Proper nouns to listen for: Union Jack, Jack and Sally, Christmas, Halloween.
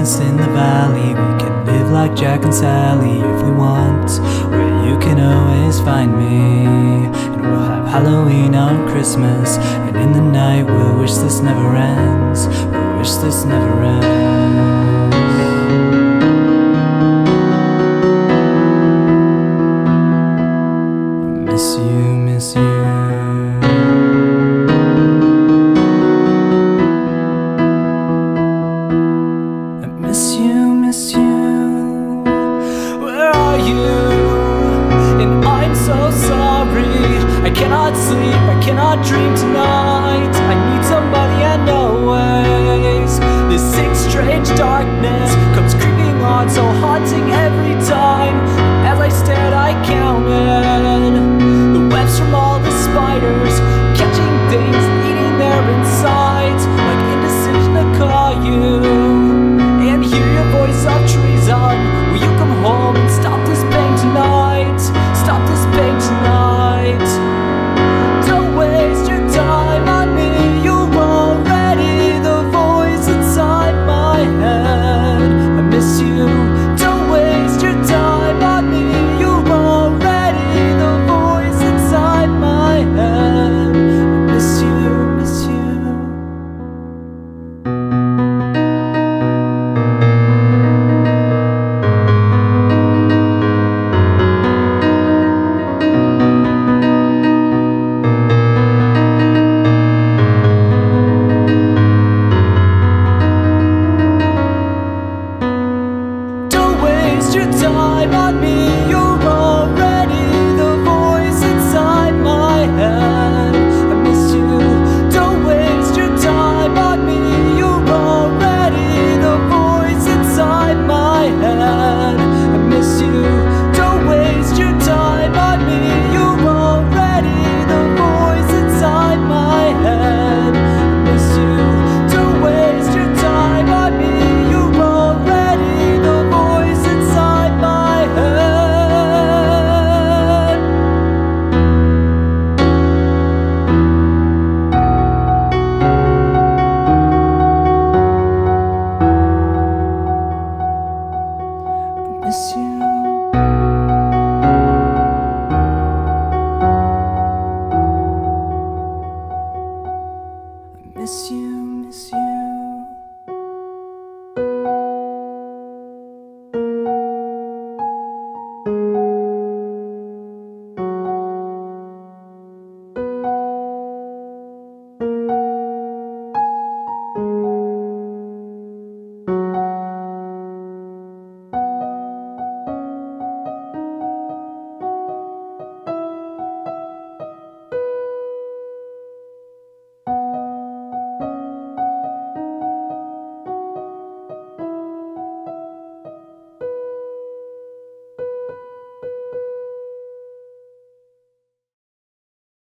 Christmas in the valley. We can live like Jack and Sally if we want, where you can always find me. And we'll have Halloween on Christmas, and in the night we'll wish this never ends. We'll wish this never ends. Dream tonight, I need somebody and always. This sick strange darkness comes creeping on, so haunting every time. As I stared I counted the webs from all the spiders.